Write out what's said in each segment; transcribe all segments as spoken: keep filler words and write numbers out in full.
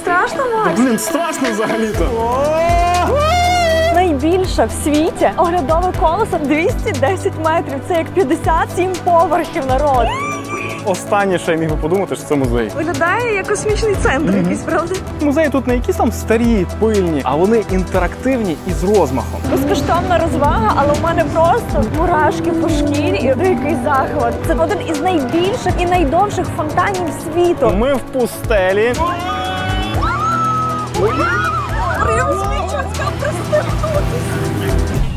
Страшно, Макс? Блін, страшно взагалі-то. Найбільше в світі оглядове колесо двісті десять метрів. Це як п'ятдесят сім поверхів, народ. Останнє, що я міг би подумати, що це музей. Виглядає як космічний центр якийсь, правда? Музеї тут не якісь там старі, пильні, а вони інтерактивні і з розмахом. Безкоштовна розвага, але в мене просто мурашки по шкірі і дикий захват. Це один із найбільших і найдовших фонтанів світу. Ми в пустелі.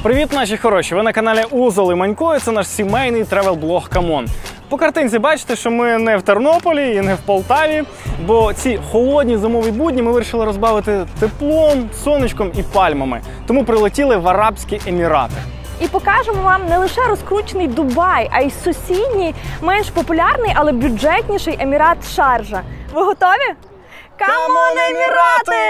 Привіт, наші хороші! Ви на каналі Узол і Манько, і це наш сімейний тревел-блог «Камон». По картинці бачите, що ми не в Тернополі і не в Полтаві, бо ці холодні зимові будні ми вирішили розбавити теплом, сонечком і пальмами. Тому прилетіли в Арабські Емірати. І покажемо вам не лише розкручений Дубай, а й сусідній, менш популярний, але бюджетніший Емірат Шарджа. Ви готові? Камон, Емірати!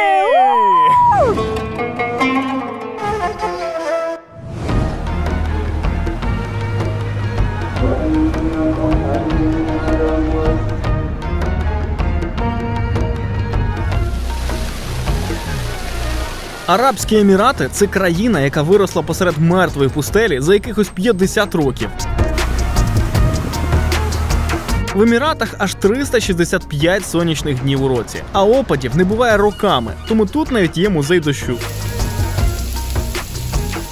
Арабські Емірати – це країна, яка виросла посеред мертвої пустелі за якихось п'ятдесят років. В Еміратах аж триста шістдесят п'ять сонячних днів у році, а опадів не буває роками, тому тут навіть є музей дощу.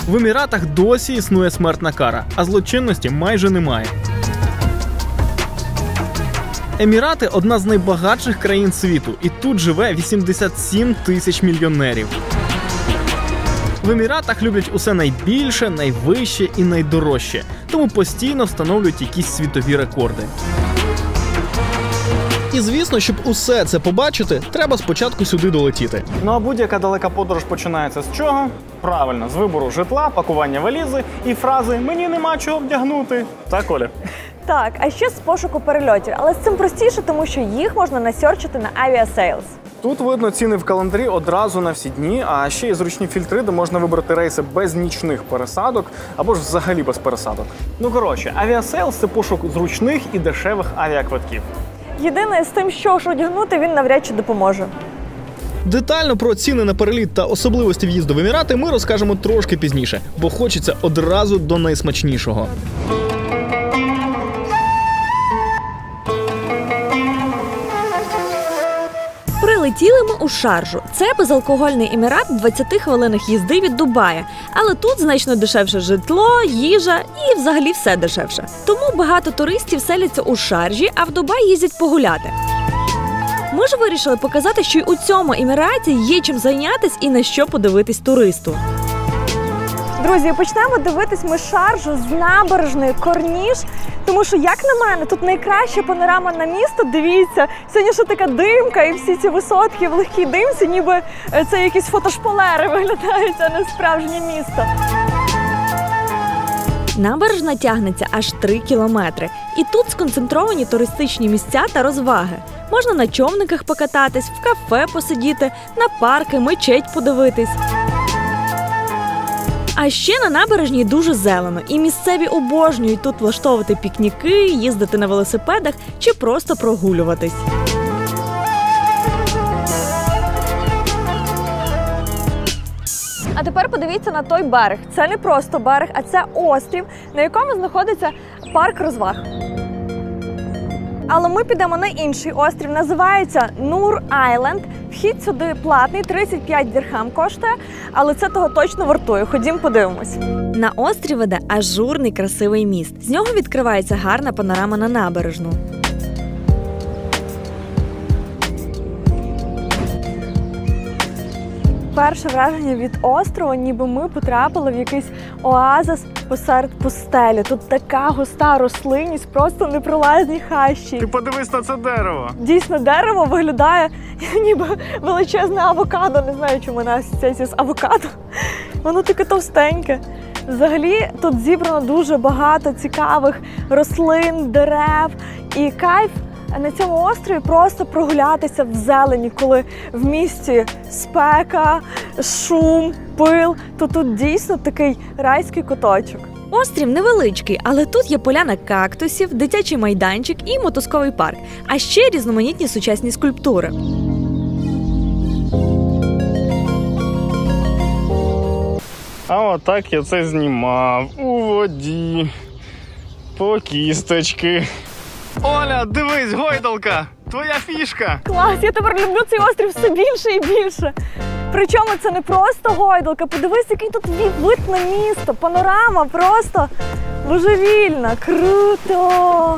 В Еміратах досі існує смертна кара, а злочинності майже немає. Емірати – одна з найбагатших країн світу, і тут живе вісімдесят сім тисяч мільйонерів. В Еміратах люблять усе найбільше, найвище і найдорожче, тому постійно встановлюють якісь світові рекорди. І, звісно, щоб усе це побачити, треба спочатку сюди долетіти. Ну а будь-яка далека подорож починається з чого? Правильно, з вибору житла, пакування валізи і фрази «Мені нема чого вдягнути». Так, Оля? Так, а ще з пошуку перельотів. Але з цим простіше, тому що їх можна насерчити на Aviasales. Тут видно ціни в календарі одразу на всі дні, а ще й зручні фільтри, де можна вибрати рейси без нічних пересадок або ж взагалі без пересадок. Ну коротше, Aviasales – це пошук зручних і дешевих авіаквитків. Єдине, з тим, що ж одягнути, він навряд чи допоможе. Детально про ціни на переліт та особливості в'їзду в Емірати ми розкажемо трошки пізніше, бо хочеться одразу до найсмачнішого. Прилетіли ми у Шарджу. Це безалкогольний емірат в двадцяти хвилинах їзди від Дубая. Але тут значно дешевше житло, їжа і взагалі все дешевше. Тому багато туристів селяться у Шарджі, а в Дубай їздять погуляти. Ми ж вирішили показати, що й у цьому еміраті є чим зайнятися і на що подивитись туристу. Друзі, почнемо дивитись ми Шарджу з набережної Корніш, тому що, як на мене, тут найкраща панорама на місто, дивіться. Сьогодні ще така димка і всі ці висотки в легкій димці, ніби це якісь фотошпалери виглядають, а не справжнє місто. Набережна тягнеться аж три кілометри. І тут сконцентровані туристичні місця та розваги. Можна на човниках покататись, в кафе посидіти, на парки, мечеть подивитись. А ще на набережній дуже зелено, і місцеві обожнюють тут влаштовувати пікніки, їздити на велосипедах чи просто прогулюватись. А тепер подивіться на той берег. Це не просто берег, а це острів, на якому знаходиться парк розваг. Але ми підемо на інший острів, називається Нур-Айленд. Вхід сюди платний, тридцять п'ять дірхам коштує, але це того точно вартує. Ходім подивимось. На острів веде ажурний красивий міст. З нього відкривається гарна панорама на набережну. Перше враження від острова, ніби ми потрапили в якийсь оазис посеред пустелі. Тут така густа рослинність, просто непролазні хащі. Ти подивись на це дерево. Дійсно, дерево виглядає ніби величезне авокадо. Не знаю, чому у нас асоціація з авокадо. Воно таке товстеньке. Взагалі тут зібрано дуже багато цікавих рослин, дерев і кайф. На цьому острові просто прогулятися в зелені, коли в місті спека, шум, пил, то тут дійсно такий райський куточок. Острів невеличкий, але тут є поляна кактусів, дитячий майданчик і мотузковий парк, а ще різноманітні сучасні скульптури. А отак я це знімав. У воді. По кісточки. Оля, дивись, гойдалка! Твоя фішка! Клас, я тепер люблю цей острів все більше і більше. Причому це не просто гойдалка. Подивись, який тут вид на місто. Панорама просто божевільна. Круто!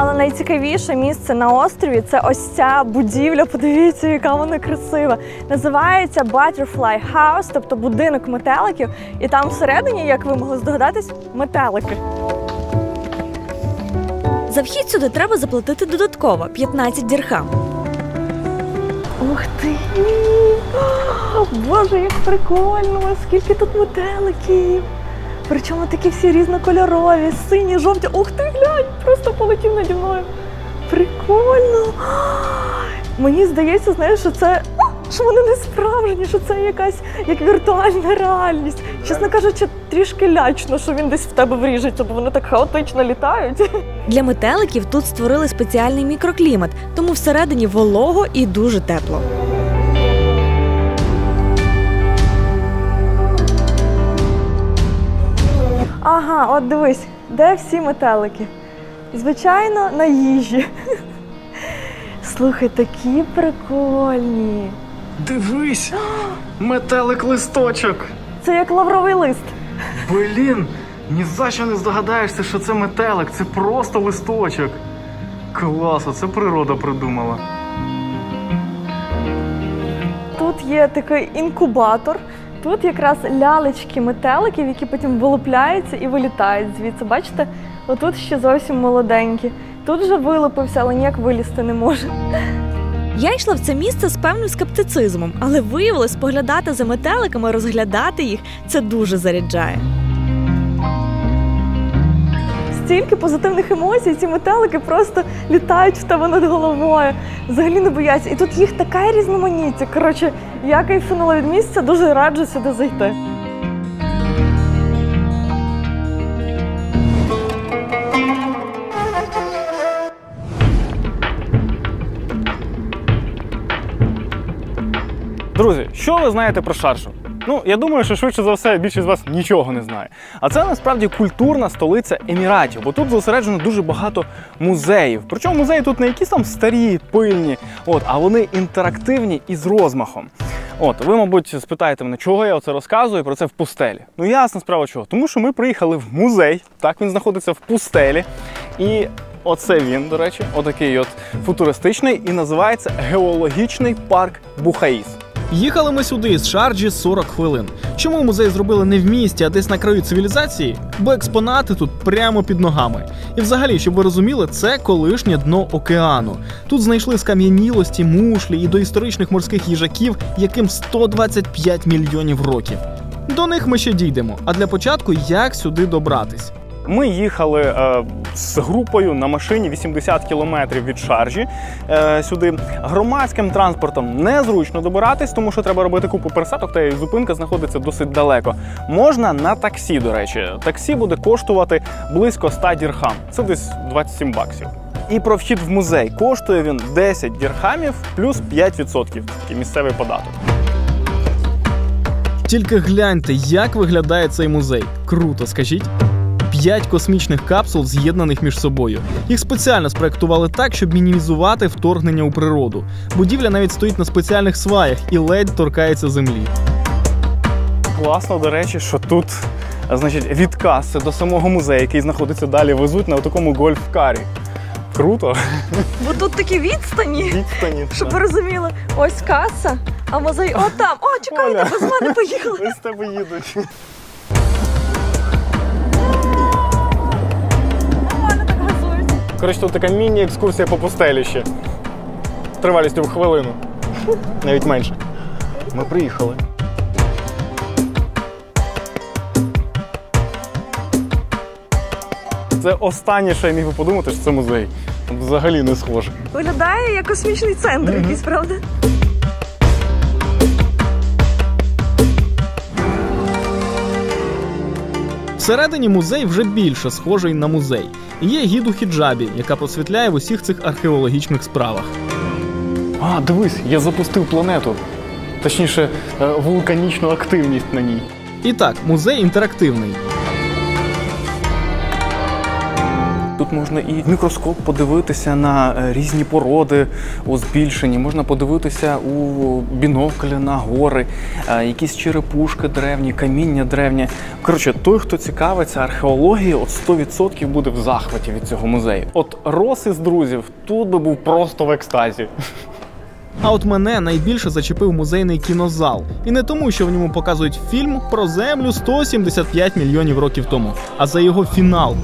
Але найцікавіше місце на острові – це ось ця будівля, подивіться, яка вона красива. Називається Butterfly House, тобто будинок метеликів. І там всередині, як ви могли здогадатись, метелики. За вхід сюди треба заплатити додатково – п'ятнадцять дірхам. Ух ти! О, Боже, як прикольно! Скільки тут метеликів! Причому такі всі різнокольорові, сині, жовті. Ух ти, глянь, просто полетів наді мною. Прикольно. Мені здається, знаєш, що це, що вони не справжні, що це якась як віртуальна реальність. Чесно кажучи, трішки лячно, що він десь в тебе вріжеться, бо вони так хаотично літають. Для метеликів тут створили спеціальний мікроклімат, тому всередині волого і дуже тепло. Ага, от дивись, де всі метелики? Звичайно, на їжі. Слухай, такі прикольні. Дивись, метелик-листочок. Це як лавровий лист. Блін, ні за що не здогадаєшся, що це метелик, це просто листочок. Клас, оце природа придумала. Тут є такий інкубатор. Тут якраз лялечки метеликів, які потім вилупляються і вилітають звідси. Бачите, отут ще зовсім молоденькі. Тут вже вилупився, але ніяк вилізти не може. Я йшла в це місце з певним скептицизмом, але виявилось, поглядати за метеликами, розглядати їх – це дуже заряджає. Стільки позитивних емоцій, ці метелики просто літають в тебе над головою, взагалі не бояться. І тут їх така різноманіття. Коротше, я кайфанула від місця, дуже раджу сюди зайти. Друзі, що ви знаєте про Шарджу? Ну, я думаю, що швидше за все більшість з вас нічого не знає. А це насправді культурна столиця Еміратів, бо тут зосереджено дуже багато музеїв. Причому музеї тут не якісь там старі, пильні, от, а вони інтерактивні і з розмахом. От, ви, мабуть, спитаєте мене, чого я оце розказую про це в пустелі. Ну, ясна справа чого. Тому що ми приїхали в музей, так, він знаходиться в пустелі. І оце він, до речі, отакий от футуристичний, і називається Геологічний парк Бухаїс. Їхали ми сюди з Шарджі сорок хвилин. Чому музей зробили не в місті, а десь на краю цивілізації? Бо експонати тут прямо під ногами. І взагалі, щоб ви розуміли, це колишнє дно океану. Тут знайшли скам'янілості, мушлі і доісторичних морських їжаків, яким сто двадцять п'ять мільйонів років. До них ми ще дійдемо. А для початку, як сюди добратись? Ми їхали е, з групою на машині вісімдесят кілометрів від Шарджі е, сюди. Громадським транспортом незручно добиратись, тому що треба робити купу пересадок, та і зупинка знаходиться досить далеко. Можна на таксі, до речі. Таксі буде коштувати близько ста дірхам. Це десь двадцять сім баксів. І про вхід в музей коштує він десять дірхамів плюс п'ять відсотків. Такий місцевий податок. Тільки гляньте, як виглядає цей музей. Круто, скажіть? П'ять космічних капсул, з'єднаних між собою. Їх спеціально спроектували так, щоб мінімізувати вторгнення у природу. Будівля навіть стоїть на спеціальних сваях і ледь торкається землі. Класно, до речі, що тут, значить, від каси до самого музею, який знаходиться далі, везуть на такому гольф-карі. Круто. Бо тут такі відстані, відстані щоб ви розуміли, ось каса, а музей о там. О, чекайте, без мене поїхали. Без тебе їдуть. Коротше, тут така міні-екскурсія по пустелі ще. Тривалістю в хвилину. Навіть менше. Ми приїхали. Це останнє, що я міг би подумати, що це музей. Взагалі не схоже. Виглядає як космічний центр mm-hmm. якийсь, правда? Всередині музей вже більше схожий на музей. Є гід у хіджабі, яка просвітляє в усіх цих археологічних справах. А, дивись, я запустив планету. Точніше, вулканічну активність на ній. І так, музей інтерактивний. Тут можна і в мікроскоп подивитися на різні породи у збільшенні, можна подивитися у біноклі на гори, якісь черепушки древні, каміння древнє. Коротше, той, хто цікавиться археологією, от сто відсотків буде в захваті від цього музею. От Рос із друзів тут би був просто в екстазі. А от мене найбільше зачепив музейний кінозал. І не тому, що в ньому показують фільм про Землю сто сімдесят п'ять мільйонів років тому, а за його фінал.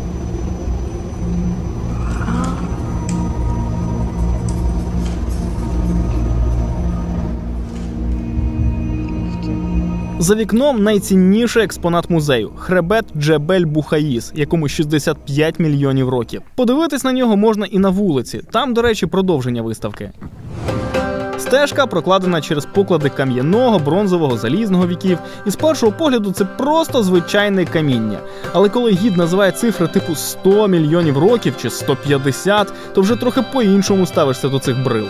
За вікном найцінніший експонат музею – хребет Джебель-Бухаїс, якому шістдесят п'ять мільйонів років. Подивитись на нього можна і на вулиці. Там, до речі, продовження виставки. Стежка прокладена через поклади кам'яного, бронзового, залізного віків. І з першого погляду це просто звичайне каміння. Але коли гід називає цифри типу сто мільйонів років чи сто п'ятдесят, то вже трохи по-іншому ставишся до цих брил.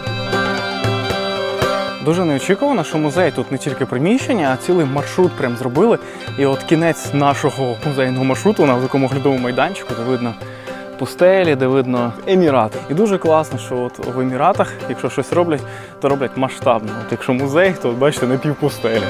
Дуже неочікувано, що музей тут не тільки приміщення, а цілий маршрут прям зробили. І от кінець нашого музейного маршруту на такому глядовому майданчику, де видно пустелі, де видно Емірати. І дуже класно, що от в Еміратах, якщо щось роблять, то роблять масштабно. От якщо музей, то, бачите, на півпустелі.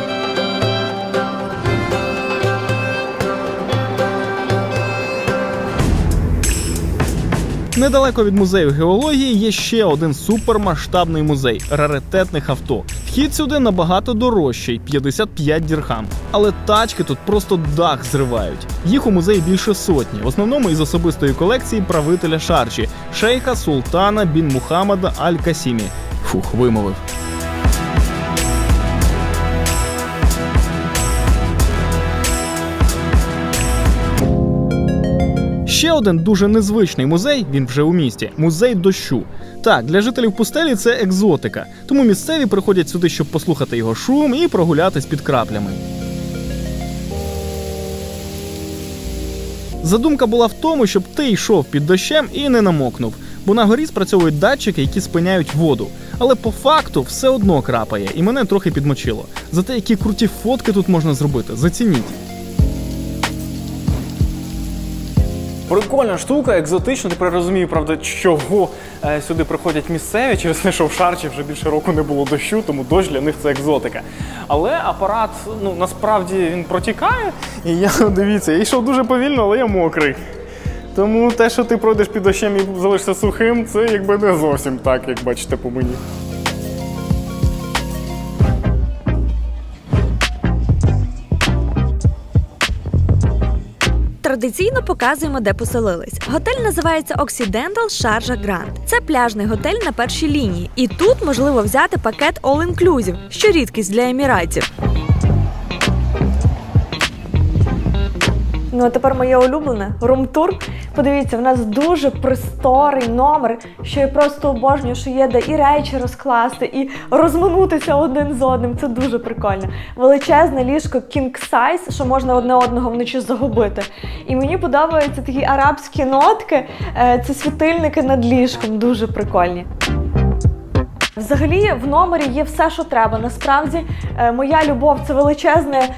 Недалеко від музею геології є ще один супермасштабний музей – раритетних авто. Вхід сюди набагато дорожчий – п'ятдесят п'ять дірхам. Але тачки тут просто дах зривають. Їх у музеї більше сотні, в основному із особистої колекції правителя Шарджі – шейха Султана бін Мухаммада Аль-Касімі. Фух, вимовив. Ще один дуже незвичний музей, він вже у місті – музей дощу. Так, для жителів пустелі це екзотика, тому місцеві приходять сюди, щоб послухати його шум і прогулятись під краплями. Задумка була в тому, щоб ти йшов під дощем і не намокнув, бо на горі спрацьовують датчики, які спиняють воду. Але по факту все одно крапає, і мене трохи підмочило. Зате які круті фотки тут можна зробити, зацініть. Прикольна штука, екзотична. Тепер розумію, правда, чого е, сюди приходять місцеві. Через те, що в Шарджі вже більше року не було дощу, тому дощ для них це екзотика. Але апарат, ну, насправді він протікає. І я, дивіться, я йшов дуже повільно, але я мокрий. Тому те, що ти пройдеш під дощем і залишишся сухим, це якби не зовсім так, як бачите по мені. Традиційно показуємо, де поселились. Готель називається Occidental Sharjah Grand. Це пляжний готель на першій лінії. І тут можливо взяти пакет all-inclusive, що рідкість для еміратів. Ну а тепер моє улюблене – рум-тур. Подивіться, в нас дуже просторий номер, що я просто обожнюю, що є де і речі розкласти, і розминутися один з одним. Це дуже прикольно. Величезне ліжко кінг-сайз, що можна одне одного вночі загубити. І мені подобаються такі арабські нотки, це світильники над ліжком, дуже прикольні. Взагалі в номері є все, що треба. Насправді моя любов – це величезне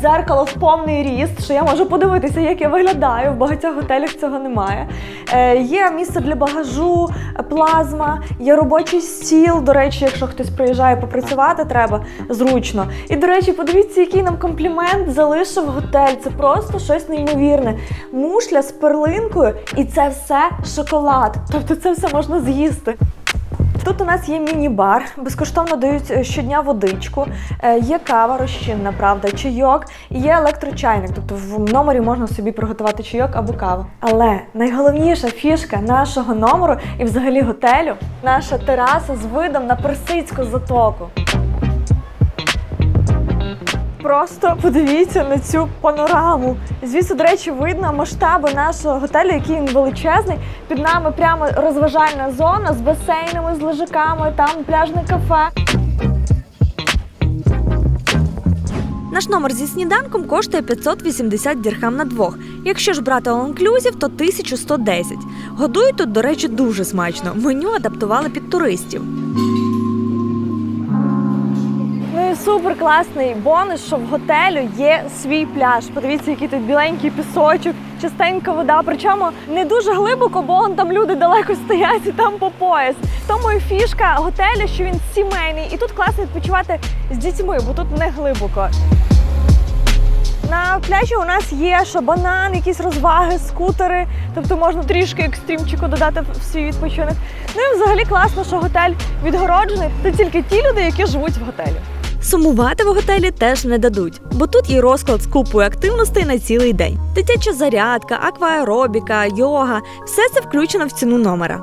дзеркало в повний ріст, що я можу подивитися, як я виглядаю, в багатьох готелях цього немає. Є місце для багажу, плазма, є робочий стіл, до речі, якщо хтось приїжджає попрацювати, треба зручно. І, до речі, подивіться, який нам комплімент залишив готель. Це просто щось неймовірне. Мушля з перлинкою і це все шоколад, тобто це все можна з'їсти. Тут у нас є міні-бар, безкоштовно дають щодня водичку, є кава розчинна, правда, чайок, і є електрочайник, тобто в номері можна собі приготувати чайок або каву. Але найголовніша фішка нашого номеру і взагалі готелю – наша тераса з видом на Персидську затоку. Просто подивіться на цю панораму. Звісно, до речі, видно масштаби нашого готелю, який він величезний. Під нами прямо розважальна зона з басейнами, з лежаками, там пляжне кафе. Наш номер зі сніданком коштує п'ятсот вісімдесят дірхам на двох. Якщо ж брати all-inclusive, то тисячу сто десять. Годують тут, до речі, дуже смачно. Меню адаптували під туристів. Ну і супер-класний бонус, що в готелю є свій пляж. Подивіться, який тут біленький пісочок, чистенька вода. Причому не дуже глибоко, бо он там люди далеко стоять і там по пояс. Тому і фішка готелю, що він сімейний. І тут класно відпочивати з дітьми, бо тут не глибоко. На пляжі у нас є що банан, якісь розваги, скутери. Тобто можна трішки екстримчику додати в свій відпочинок. Ну і взагалі класно, що готель відгороджений. Це тільки ті люди, які живуть в готелі. Сумувати в готелі теж не дадуть, бо тут є розклад з купою активностей на цілий день. Дитяча зарядка, акваеробіка, йога – все це включено в ціну номера.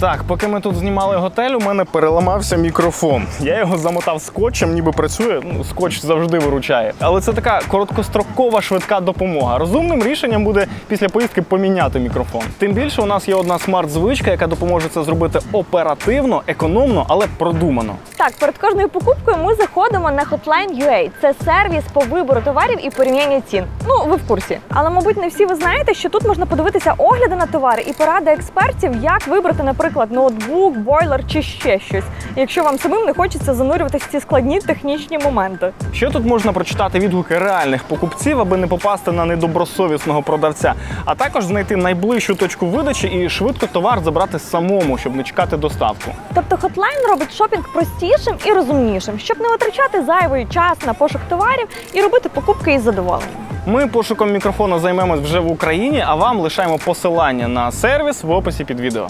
Так, поки ми тут знімали готель, у мене переламався мікрофон. Я його замотав скотчем, ніби працює, ну, скотч завжди виручає. Але це така короткострокова швидка допомога. Розумним рішенням буде після поїздки поміняти мікрофон. Тим більше у нас є одна смарт-звичка, яка допоможе це зробити оперативно, економно, але продумано. Так, перед кожною покупкою ми заходимо на Hotline.ua. Це сервіс по вибору товарів і порівняння цін. Ну, ви в курсі. Але, мабуть, не всі ви знаєте, що тут можна подивитися огляди на товари і поради експертів, як вибрати, наприклад, ноутбук, бойлер чи ще щось, якщо вам самим не хочеться занурюватися в ці складні технічні моменти. Ще тут можна прочитати відгуки реальних покупців, аби не попасти на недобросовісного продавця, а також знайти найближчу точку видачі і швидко товар забрати самому, щоб не чекати доставку. Тобто Hotline робить шопінг простішим і розумнішим, щоб не витрачати зайвий час на пошук товарів і робити покупки із задоволенням. Ми пошуком мікрофона займемось вже в Україні, а вам лишаємо посилання на сервіс в описі під відео.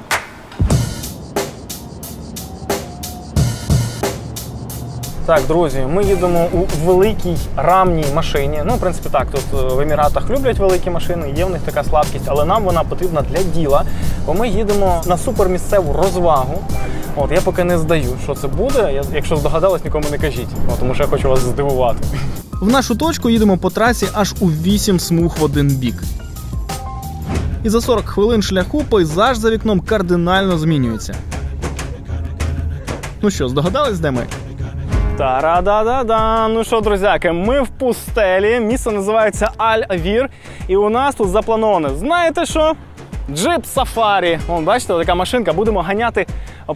Так, друзі, ми їдемо у великій рамній машині. Ну, в принципі, так, тут в Еміратах люблять великі машини, є в них така слабкість, але нам вона потрібна для діла, бо ми їдемо на супермісцеву розвагу. От, я поки не здаю, що це буде, я, якщо здогадалось, нікому не кажіть, от, тому що я хочу вас здивувати. В нашу точку їдемо по трасі аж у вісім смуг в один бік. І за сорок хвилин шляху пейзаж за вікном кардинально змінюється. Ну що, здогадались, де ми? Та-ра-да-да-да! Ну що, друзяки, ми в пустелі, місце називається Аль-Вір, і у нас тут заплановане, знаєте що? Джип-сафарі. Вон, бачите, така машинка, будемо ганяти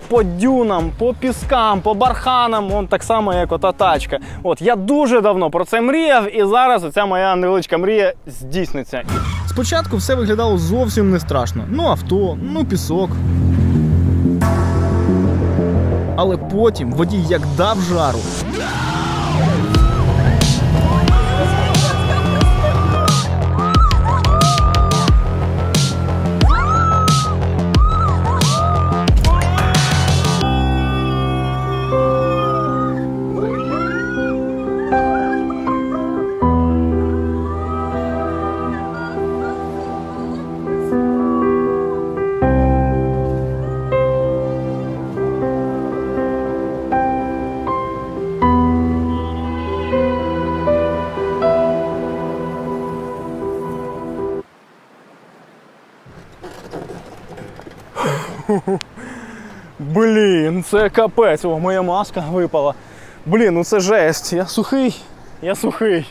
по дюнам, по піскам, по барханам, вон так само, як ота тачка. От, я дуже давно про це мріяв, і зараз оця моя невеличка мрія здійсниться. Спочатку все виглядало зовсім не страшно. Ну авто, ну пісок. Але потім водій як дав жару. Блін, це капець. О, моя маска випала. Блін, ну це жесть. Я сухий? Я сухий.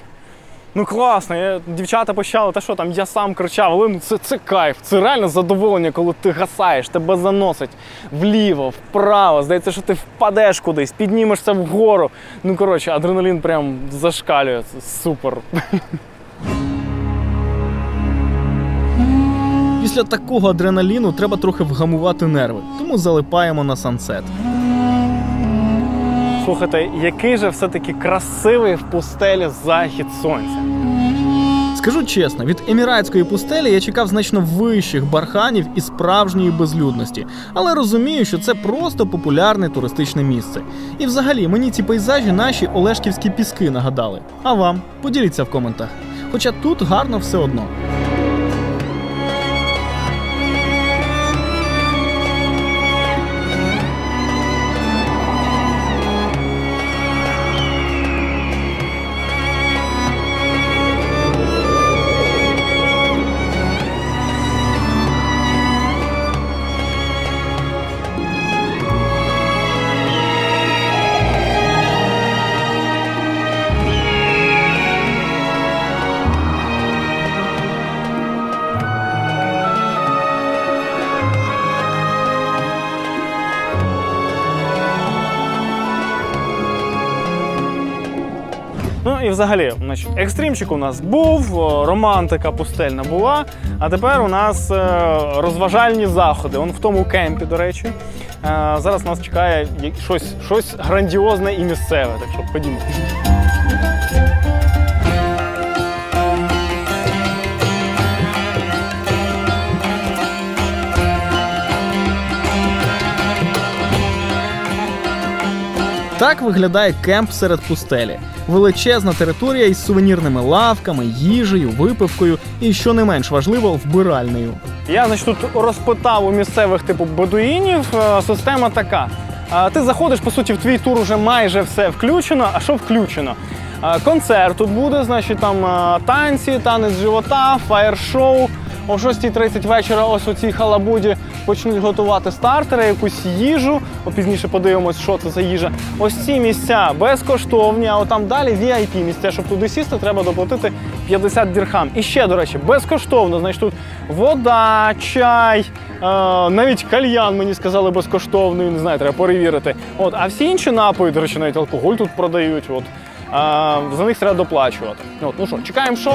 Ну класно, я... дівчата пищали, та що там, я сам кричав. Але ну, це, це кайф, це реально задоволення, коли ти гасаєш, тебе заносить вліво, вправо. Здається, що ти впадеш кудись, піднімешся вгору. Ну коротше, адреналін прям зашкалює, це супер. Після такого адреналіну треба трохи вгамувати нерви, тому залипаємо на сансет. Слухайте, який же все-таки красивий в пустелі захід сонця. Скажу чесно, від еміратської пустелі я чекав значно вищих барханів і справжньої безлюдності. Але розумію, що це просто популярне туристичне місце. І взагалі, мені ці пейзажі наші олешківські піски нагадали. А вам? Поділіться в коментах. Хоча тут гарно все одно. і взагалі, значить, екстримчик у нас був, романтика пустельна була, а тепер у нас розважальні заходи. Он в тому кемпі, до речі. Зараз нас чекає щось, щось грандіозне і місцеве, так що ходімо. Так виглядає кемп серед пустелі. Величезна територія із сувенірними лавками, їжею, випивкою і, що не менш важливо, вбиральнею. Я, значить, тут розпитав у місцевих типу бедуїнів. Система така. Ти заходиш, по суті, в твій тур вже майже все включено. А що включено? Концерт тут буде, значить, там танці, танець живота, фаєр-шоу. О шостій тридцять вечора ось у цій халабуді почнуть готувати стартери, якусь їжу. Пізніше подивимось, що це за їжа. Ось ці місця безкоштовні, а отам далі ві ай пі місця. Щоб туди сісти, треба доплатити п'ятдесят дірхам. І ще, до речі, безкоштовно. Значить, тут вода, чай, навіть кальян, мені сказали, безкоштовний. Не знаю, треба перевірити. От, а всі інші напої, до речі, навіть алкоголь тут продають. От, а, за них треба доплачувати. От, ну що, чекаємо шоу.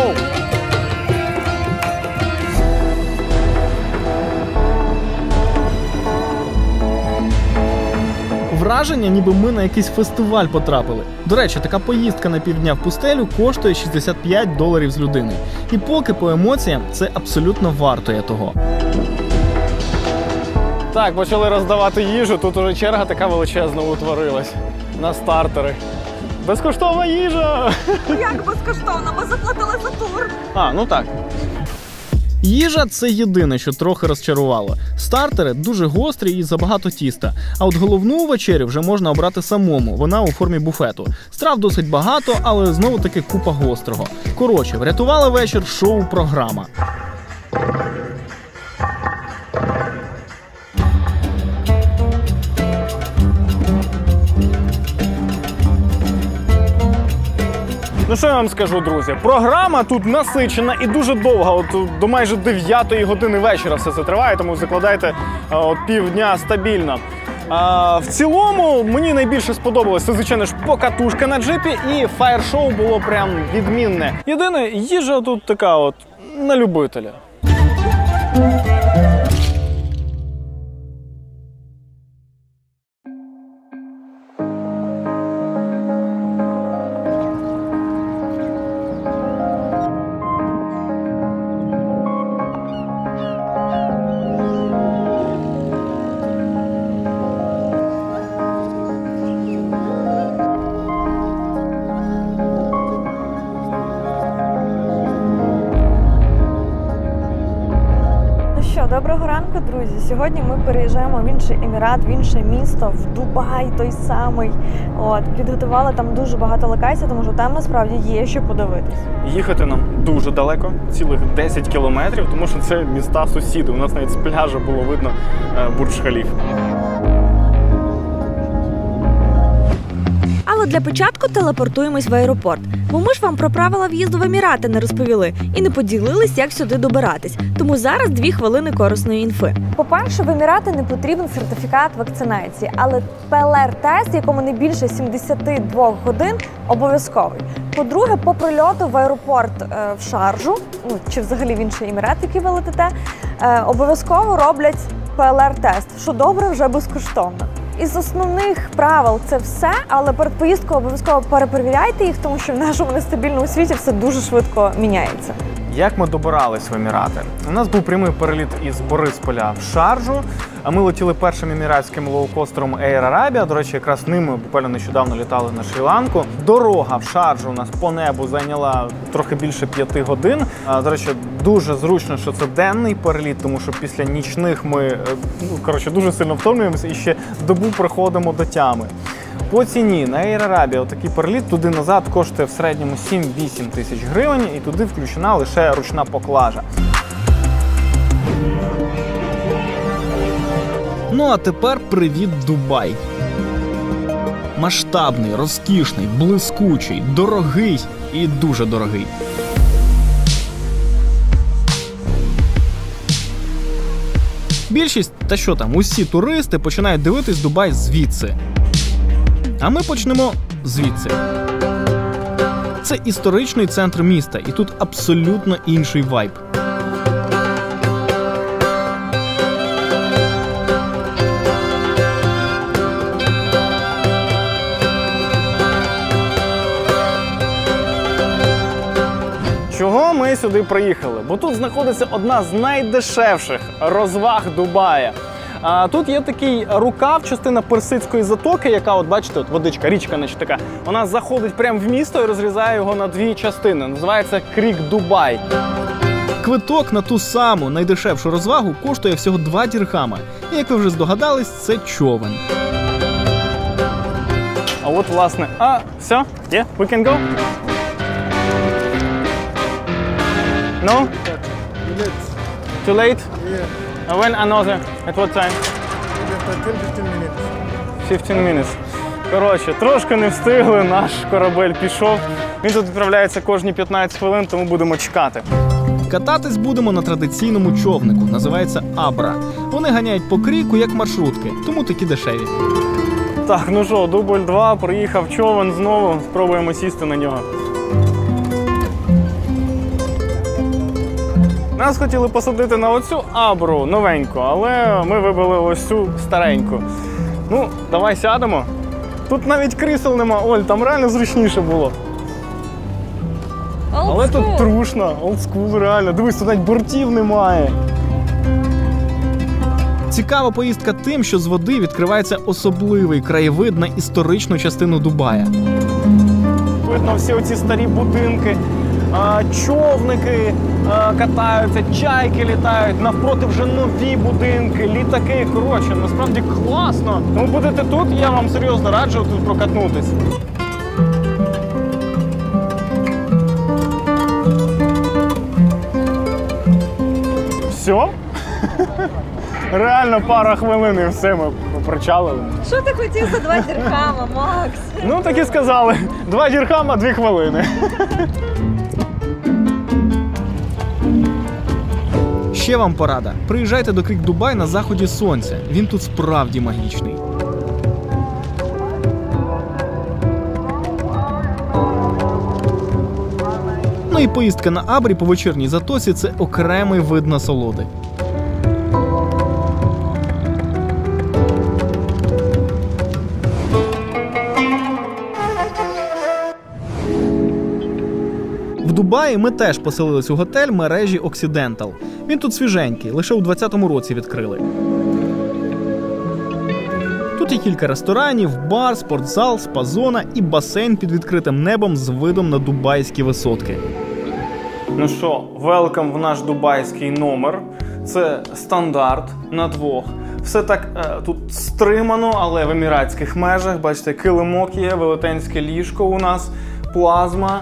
Враження, ніби ми на якийсь фестиваль потрапили. До речі, така поїздка на півдня в пустелю коштує шістдесят п'ять доларів з людини. І поки по емоціям це абсолютно вартує того. Так, почали роздавати їжу, тут уже черга така величезна утворилась на стартери. Безкоштовна їжа! Як безкоштовна? Ми заплатили за тур! А, ну так. Їжа – це єдине, що трохи розчарувало. Стартери дуже гострі і забагато тіста. А от головну вечерю вже можна обрати самому, вона у формі буфету. Страв досить багато, але знову-таки купа гострого. Коротше, врятувала вечір шоу-програма. Ну що я вам скажу, друзі, програма тут насичена і дуже довга, от до майже дев'ятої години вечора все це триває, тому закладайте от півдня стабільно. А, в цілому мені найбільше сподобалось, це, звичайно ж, покатушка на джипі, і фаєр-шоу було прям відмінне. Єдине, їжа тут така от на любителя. Доброго ранку, друзі! Сьогодні ми переїжджаємо в інший емірат, в інше місто, в Дубай той самий. От, підготувала там дуже багато локацій, тому що там насправді є що подивитись. Їхати нам дуже далеко, цілих десять кілометрів, тому що це міста сусіди. У нас навіть з пляжу було видно Бурдж Халіфа. Але для початку телепортуємось в аеропорт. Бо ми ж вам про правила в'їзду в Емірати не розповіли і не поділились, як сюди добиратись. Тому зараз дві хвилини корисної інфи. По-перше, в Емірати не потрібен сертифікат вакцинації, але пе ел ар-тест, якому не більше сімдесяти двох годин, обов'язковий. По-друге, по прильоту в аеропорт е, в Шарджу, ну, чи взагалі в інший Емірат, який ви летите, е, обов'язково роблять пе ел ар-тест, що добре, вже безкоштовно. Із основних правил це все, але перед поїздкою обов'язково перепровіряйте їх, тому що в нашому нестабільному світі все дуже швидко міняється. Як ми добирались в Емірати? У нас був прямий переліт із Борисполя в Шарджу. Ми летіли першим еміратським лоукостером Air Arabia. До речі, якраз ними буквально нещодавно літали на Шрі-Ланку. Дорога в Шарджу у нас по небу зайняла трохи більше п'яти годин. До речі, дуже зручно, що це денний переліт, тому що після нічних ми, ну, коротше, дуже сильно втомлюємося і ще добу приходимо до тями. По ціні на Air Arabia отакий переліт туди-назад коштує в середньому сім-вісім тисяч гривень, і туди включена лише ручна поклажа. Ну а тепер привіт, Дубай. Масштабний, розкішний, блискучий, дорогий і дуже дорогий. Більшість, та що там, усі туристи починають дивитись Дубай звідси. А ми почнемо звідси. Це історичний центр міста, і тут абсолютно інший вайб. Чого ми сюди приїхали? Бо тут знаходиться одна з найдешевших розваг Дубая. А тут є такий рукав, частина персидської затоки, яка, от бачите, от водичка, річка, наче така, вона заходить прямо в місто і розрізає його на дві частини. Називається Крік Дубай. Квиток на ту саму найдешевшу розвагу коштує всього два дірхами. І, як ви вже здогадались, це човен. А от, власне, а, все, yeah, we can go? No? Too late? Yeah. А when another? At what time? fifteen minutes. Коротше, трошки не встигли, наш корабель пішов. Він тут відправляється кожні п'ятнадцять хвилин, тому будемо чекати. Кататись будемо на традиційному човнику, називається Абра. Вони ганяють по Кріку як маршрутки, тому такі дешеві. Так, ну що, дубль два, приїхав човен знову, спробуємо сісти на нього. Нас хотіли посадити на оцю Абру, новеньку, але ми вибили ось цю стареньку. Ну, давай сядемо. Тут навіть крісел нема, Оль, там реально зручніше було. Але тут трушно, олдскул реально. Дивись, тут навіть бортів немає. Цікава поїздка тим, що з води відкривається особливий краєвид на історичну частину Дубая. Видно всі оці старі будинки. Човники катаються, чайки літають, навпроти вже нові будинки, літаки, коротше, насправді класно. Тому будете тут, я вам серйозно раджу тут прокатнутись. Все? Реально пара хвилин і все, ми причалили. Що ти хотів за два дірхама, Макс? Ну так і сказали, два дірхама, дві хвилини. Ще вам порада. Приїжджайте до Крік Дубай на заході сонця. Він тут справді магічний. Ну і поїздка на Абрі по вечірній затоці – це окремий вид насолоди. В Дубаї ми теж поселились у готель мережі Occidental. Він тут свіженький, лише у двадцятому році відкрили. Тут є кілька ресторанів, бар, спортзал, спа-зона і басейн під відкритим небом з видом на дубайські висотки. Ну що, велкам в наш дубайський номер. Це стандарт на двох. Все так е, тут стримано, але в еміратських межах. Бачите, килимок є, велетенське ліжко у нас, плазма.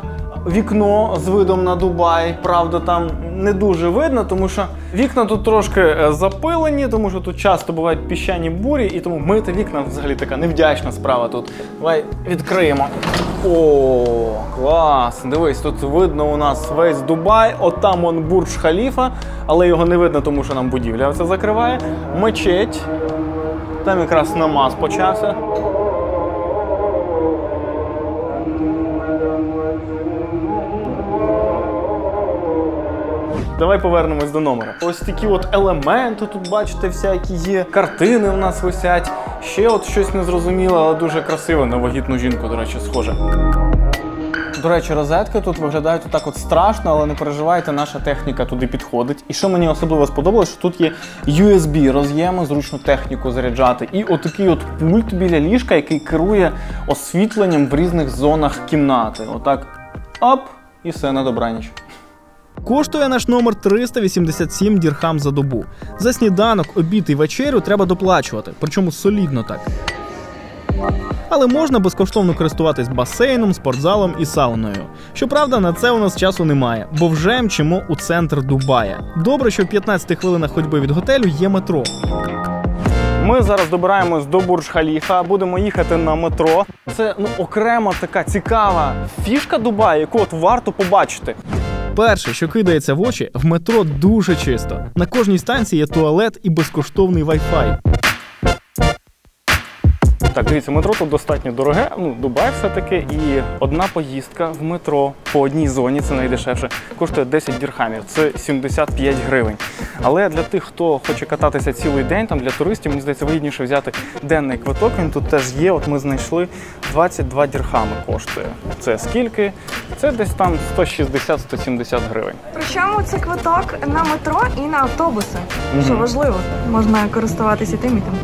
Вікно з видом на Дубай, правда, там не дуже видно, тому що вікна тут трошки запилені, тому що тут часто бувають піщані бурі, і тому мити вікна взагалі така невдячна справа тут. Давай відкриємо. О, клас! Дивись, тут видно у нас весь Дубай, от там он Бурдж Халіфа, але його не видно, тому що нам будівля все закриває. Мечеть, там якраз намаз почався. Давай повернемось до номера. Ось такі от елементи тут, бачите, всякі є. Картини у нас висять. Ще от щось незрозуміле, але дуже красиве. На вагітну жінку, до речі, схоже. До речі, розетки тут виглядають отак от страшно, але не переживайте, наша техніка туди підходить. І що мені особливо сподобалось, що тут є ю ес бі-роз'єми, зручну техніку заряджати. І отакий от пульт біля ліжка, який керує освітленням в різних зонах кімнати. Отак, оп, і все, на добраніч. Коштує наш номер триста вісімдесят сім дірхам за добу. За сніданок, обід і вечерю треба доплачувати, причому солідно так. Але можна безкоштовно користуватись басейном, спортзалом і сауною. Щоправда, на це у нас часу немає, бо вже мчимо у центр Дубая. Добре, що в п'ятнадцяти хвилинах ходьби від готелю є метро. Ми зараз добираємось до Бурдж Халіфа, будемо їхати на метро. Це ну, окрема така цікава фішка Дубаю, яку от варто побачити. Перше, що кидається в очі, в метро дуже чисто. На кожній станції є туалет і безкоштовний вай-фай. Так, дивіться, метро тут достатньо дороге, ну, Дубай все-таки, і одна поїздка в метро по одній зоні, це найдешевше, коштує десять дірхамів, це сімдесят п'ять гривень. Але для тих, хто хоче кататися цілий день, там для туристів, мені здається, вигідніше взяти денний квиток, він тут теж є, от ми знайшли, двадцять два дірхами коштує. Це скільки? Це десь там сто шістдесят — сто сімдесят гривень. Причому це квиток на метро і на автобуси, mm-hmm. що важливо, можна користуватися тим і тим.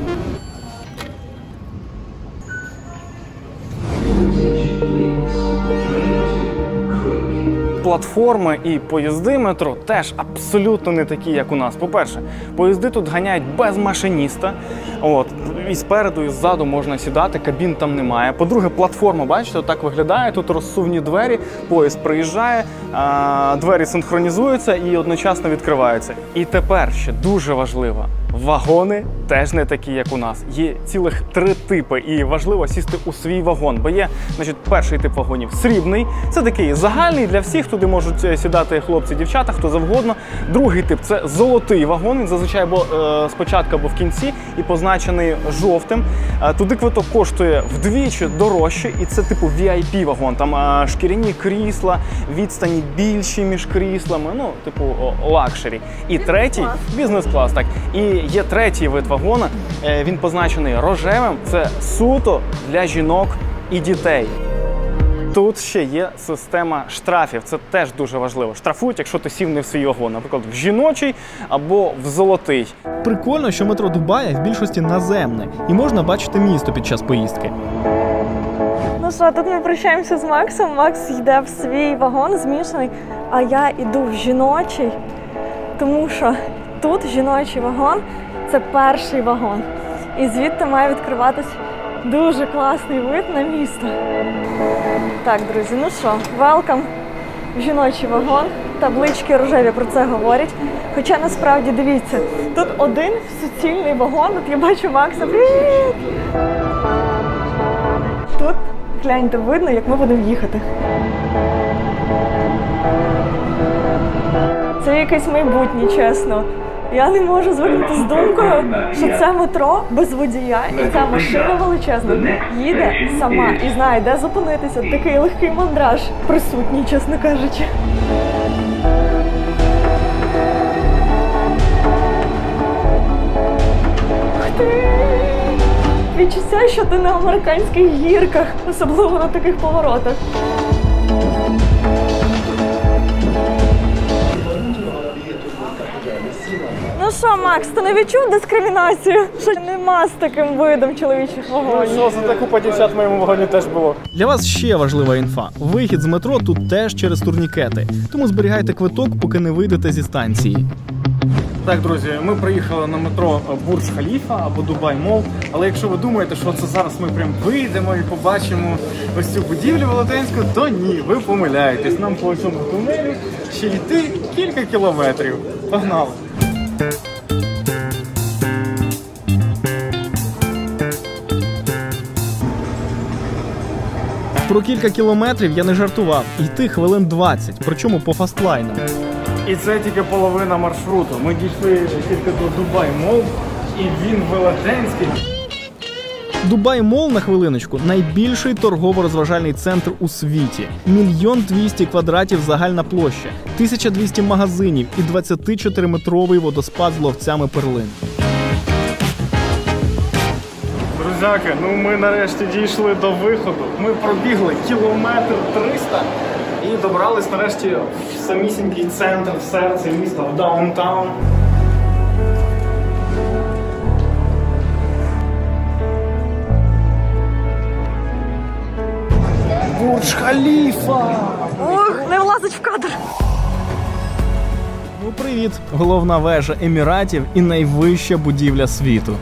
Платформи і поїзди метро теж абсолютно не такі, як у нас. По-перше, поїзди тут ганяють без машиніста. От, і спереду, і ззаду можна сідати, кабін там немає. По-друге, платформа, бачите, так виглядає, тут розсувні двері, поїзд приїжджає, двері синхронізуються і одночасно відкриваються. І тепер ще дуже важливо. Вагони теж не такі, як у нас. Є цілих три типи, і важливо сісти у свій вагон, бо є, значить, перший тип вагонів – срібний. Це такий загальний для всіх, туди можуть сідати хлопці, дівчата, хто завгодно. Другий тип – це золотий вагон, він зазвичай або е, спочатку, або в кінці, і позначений жовтим. Е, туди квиток коштує вдвічі дорожче, і це типу ві ай пі вагон. Там е, шкіряні крісла, відстані більші між кріслами, ну, типу о, лакшері. І третій – бізнес-клас, так. І є третій вид вагона, він позначений рожевим, це суто для жінок і дітей. Тут ще є система штрафів, це теж дуже важливо. Штрафують, якщо ти сів не в свій вагон, наприклад, в жіночий або в золотий. Прикольно, що метро Дубая в більшості наземне і можна бачити місто під час поїздки. Ну що, тут ми прощаємося з Максом, Макс йде в свій вагон змішаний, а я йду в жіночий, тому що тут жіночий вагон – це перший вагон, і звідти має відкриватися дуже класний вид на місто. Так, друзі, ну що, welcome в жіночий вагон, таблички рожеві про це говорять. Хоча насправді, дивіться, тут один суцільний вагон, от я бачу Макса, привіт! Тут, гляньте, видно, як ми будемо їхати. Це якесь майбутнє, чесно. Я не можу звикнути з думкою, що це метро без водія, і ця машина величезна їде сама і знає, де зупинитися. Такий легкий мандраж присутній, чесно кажучи. Відчуття, що ти на американських гірках, особливо на таких поворотах. Ну що, Макс, ти не відчув дискримінацію? Що нема з таким видом чоловічих вагонів? Ну, за таку подівчат в моєму вагоні теж було. Для вас ще важлива інфа. Вихід з метро тут теж через турнікети. Тому зберігайте квиток, поки не вийдете зі станції. Так, друзі, ми приїхали на метро Бурдж Халіфа або Дубай Мол. Але якщо ви думаєте, що це зараз ми прям вийдемо і побачимо ось цю будівлю велетенську, то ні, ви помиляєтесь. Нам по цьому тунелю ще йти кілька кілометрів. Погнали! Про кілька кілометрів я не жартував. Йти хвилин двадцять, причому по фастлайнам. І це тільки половина маршруту. Ми дійшли тільки до Дубай Мол, і він велетенський. Дубай Мол, на хвилиночку, найбільший торгово-розважальний центр у світі. мільйон двісті квадратів загальна площа, тисяча двісті магазинів і двадцятичотириметровий водоспад з ловцями перлин. Друзяки, ну ми нарешті дійшли до виходу. Ми пробігли кілометр триста і добрались нарешті в самісінький центр, в серці міста, в даунтаун. Бурдж Халіфа! Ох, не влазить в кадр! Ну привіт! Головна вежа Еміратів і найвища будівля світу.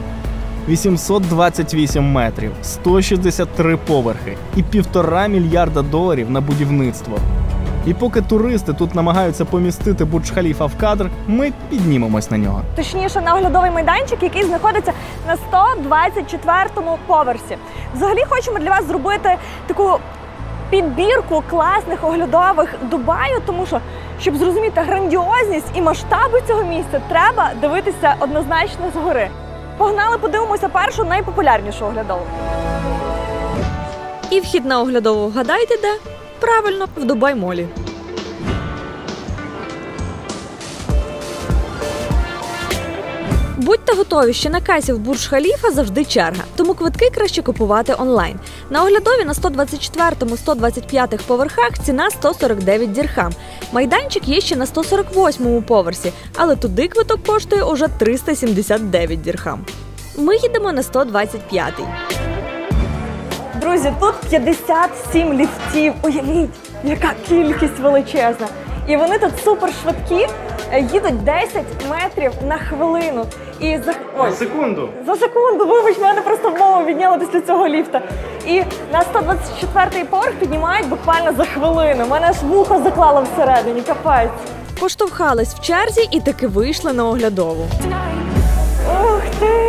вісімсот двадцять вісім метрів, сто шістдесят три поверхи і півтора мільярда доларів на будівництво. І поки туристи тут намагаються помістити Бурдж Халіфа в кадр, ми піднімемось на нього. Точніше, на оглядовий майданчик, який знаходиться на сто двадцять четвертому поверсі. Взагалі хочемо для вас зробити таку підбірку класних оглядових Дубаю, тому що, щоб зрозуміти грандіозність і масштаби цього місця, треба дивитися однозначно згори. Погнали, подивимося першу найпопулярнішу оглядову. І вхід на оглядову вгадайте де? Правильно, в Дубай Молі. Будьте готові, що на касі в Бурдж Халіфа завжди черга, тому квитки краще купувати онлайн. На оглядові на сто двадцять четвертому - сто двадцять п'ятому поверхах ціна сто сорок дев'ять дірхам. Майданчик є ще на сто сорок восьмому поверсі, але туди квиток коштує уже триста сімдесят дев'ять дірхам. Ми їдемо на сто двадцять п'ятий. Друзі, тут п'ятдесят сім ліфтів. Уявіть, яка кількість величезна. І вони тут супершвидкі, їдуть десять метрів на хвилину. І за... Ой, за секунду. За секунду, вибач, мене просто мова відняла після цього ліфта. І на сто двадцять четвертий поверх піднімають буквально за хвилину. Мене аж вухо заклало всередині, капець. Поштовхались в черзі і таки вийшли на оглядову. Ух ти!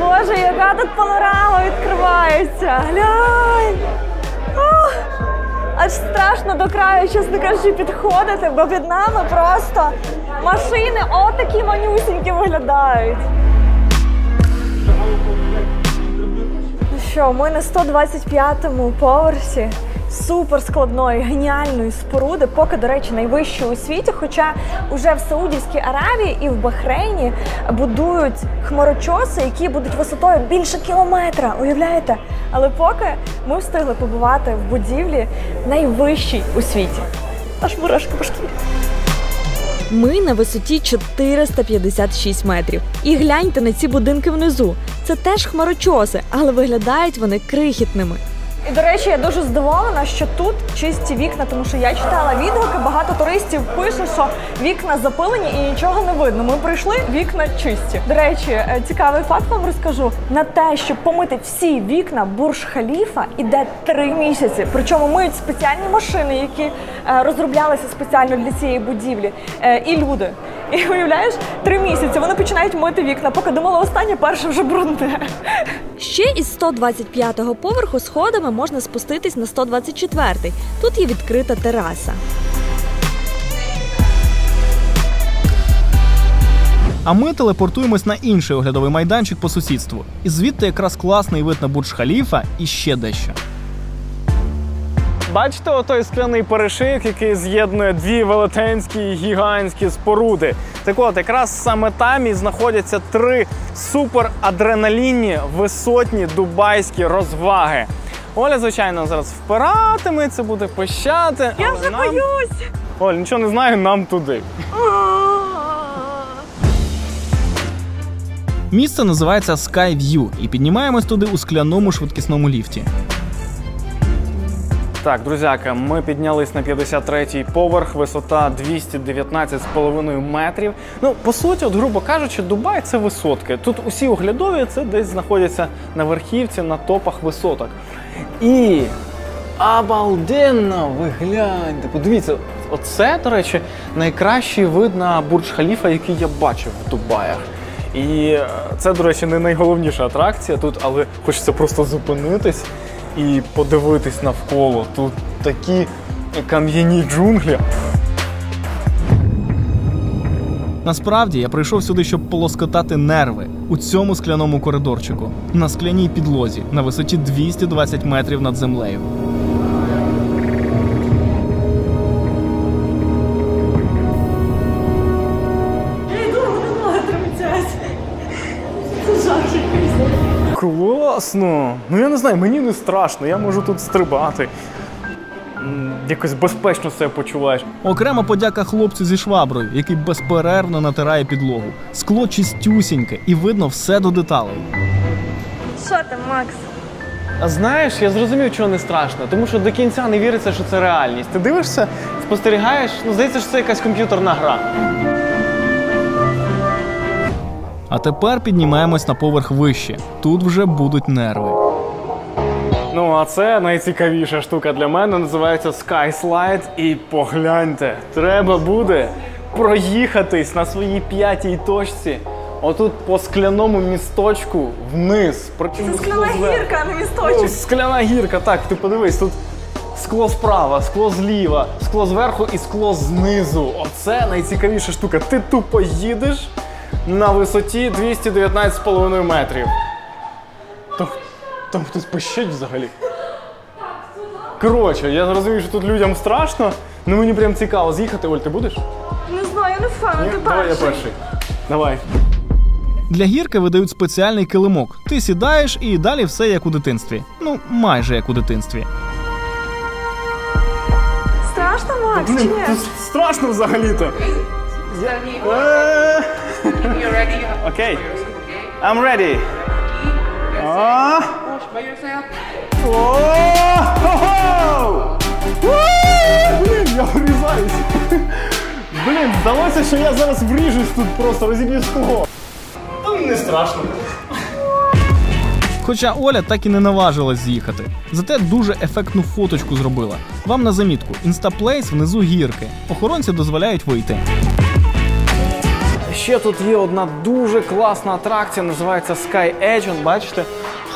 Боже, яка тут панорама відкривається! Глянь! Ох, аж страшно до краю, чесно кажучи, підходити, бо під нами просто машини отакі манюсінькі виглядають. Ну що, ми на сто двадцять п'ятому поверсі суперскладної, геніальної споруди, поки, до речі, найвищої у світі, хоча уже в Саудівській Аравії і в Бахрейні будують хмарочоси, які будуть висотою більше кілометра, уявляєте? Але поки ми встигли побувати в будівлі найвищій у світі. Аж мурашки по шкірі. Ми на висоті чотириста п'ятдесят шість метрів. І гляньте на ці будинки внизу. Це теж хмарочоси, але виглядають вони крихітними. І, до речі, я дуже здивована, що тут чисті вікна, тому що я читала відгуки, багато туристів пишуть, що вікна запилені і нічого не видно. Ми прийшли, вікна чисті. До речі, цікавий факт вам розкажу. На те, щоб помити всі вікна Бурдж Халіфа, іде три місяці. Причому миють спеціальні машини, які розроблялися спеціально для цієї будівлі, і люди. І уявляєш, три місяці вони починають мити вікна, поки думала останнє, перше вже брудне. Ще із сто двадцять п'ятого поверху сходами можна спуститись на сто двадцять четвертий. Тут є відкрита тераса. А ми телепортуємось на інший оглядовий майданчик по сусідству. І звідти якраз класний вид на Бурдж Халіфа і ще дещо. Бачите отой скляний перешийок, який з'єднує дві велетенські і гігантські споруди? Так от, якраз саме там і знаходяться три суперадреналінні висотні дубайські розваги. Оля, звичайно, зараз впиратиме, це буде пищати. Я вже нам... боюсь! Оль, нічого не знаю, нам туди. Місце називається SkyView і піднімаємось туди у скляному швидкісному ліфті. Так, друзяка, ми піднялись на п'ятдесят третій поверх, висота двісті дев'ятнадцять цілих п'ять десятих метрів. Ну, по суті, от, грубо кажучи, Дубай – це висотки. Тут усі оглядові це десь знаходяться на верхівці, на топах висоток. І обалденно, ви гляньте, подивіться, оце, до речі, найкращий вид на Бурдж Халіфа, який я бачив в Дубаях. І це, до речі, не найголовніша атракція тут, але хочеться просто зупинитись і подивитись навколо. Тут такі кам'яні джунглі. Насправді, я прийшов сюди, щоб полоскотати нерви у цьому скляному коридорчику, на скляній підлозі, на висоті двісті двадцять метрів над землею. Класно! Ну я не знаю, мені не страшно, я можу тут стрибати. Якось безпечно себе почуваєш. Окрема подяка хлопцю зі шваброю, який безперервно натирає підлогу. Скло чистюсіньке і видно все до деталей. Що там, Макс? А знаєш, я зрозумів, чого не страшно, тому що до кінця не віриться, що це реальність. Ти дивишся, спостерігаєш, ну здається, що це якась комп'ютерна гра. А тепер піднімаємось на поверх вище. Тут вже будуть нерви. Ну, а це найцікавіша штука для мене, називається SkySlide. І погляньте, треба буде проїхатись на своїй п'ятій точці. Отут по скляному місточку вниз. Це скляна гірка, а не місточок. Ну, скляна гірка, так, ти подивись, тут скло справа, скло зліва, скло зверху і скло знизу. Оце найцікавіша штука. Ти тупо їдеш на висоті двісті дев'ятнадцять цілих п'ять метрів. Там, там хтось пищить взагалі. Коротше, я розумію, що тут людям страшно, але мені прям цікаво з'їхати. Оль, ти будеш? Не знаю, я не впевнена, ти перший. Давай я перший. Давай. Для гірки видають спеціальний килимок. Ти сідаєш і далі все як у дитинстві. Ну, майже як у дитинстві. Страшно, Макс, чи ні? Страшно взагалі-то. Окей. I'm ready. Блін, я врізаюсь. Блін, здалося, що я зараз вріжусь тут просто, розіб'ю скло. Не страшно. Хоча Оля так і не наважилась з'їхати. Зате дуже ефектну фоточку зробила. Вам на замітку. Інстаплейс внизу гірки. Охоронці дозволяють вийти. Ще тут є одна дуже класна атракція, називається Sky Edge. Бачите,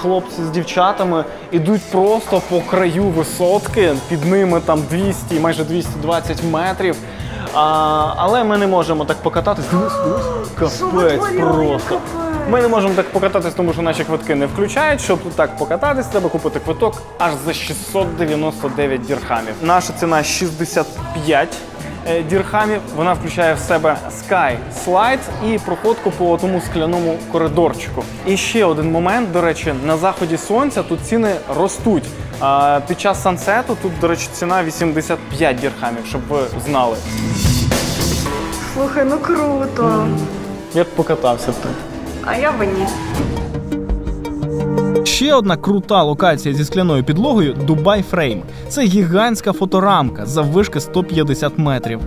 хлопці з дівчатами ідуть просто по краю висотки. Під ними там двісті, майже двісті двадцять метрів. А, але ми не можемо так покататись. Капець просто. Ми не можемо так покататись, тому що наші квитки не включають. Щоб так покататись, треба купити квиток аж за шістсот дев'яносто дев'ять дірхамів. Наша ціна шістдесят п'ять дірхамів. Вона включає в себе SkySlide і проходку по тому скляному коридорчику. І ще один момент, до речі, на заході сонця тут ціни ростуть. А під час сансету тут, до речі, ціна вісімдесят п'ять дірхамів, щоб ви знали. Слухай, ну круто. Я б покатався тут. А я б ні. Ще одна крута локація зі скляною підлогою – Dubai Frame. Це гігантська фоторамка заввишки сто п'ятдесят метрів.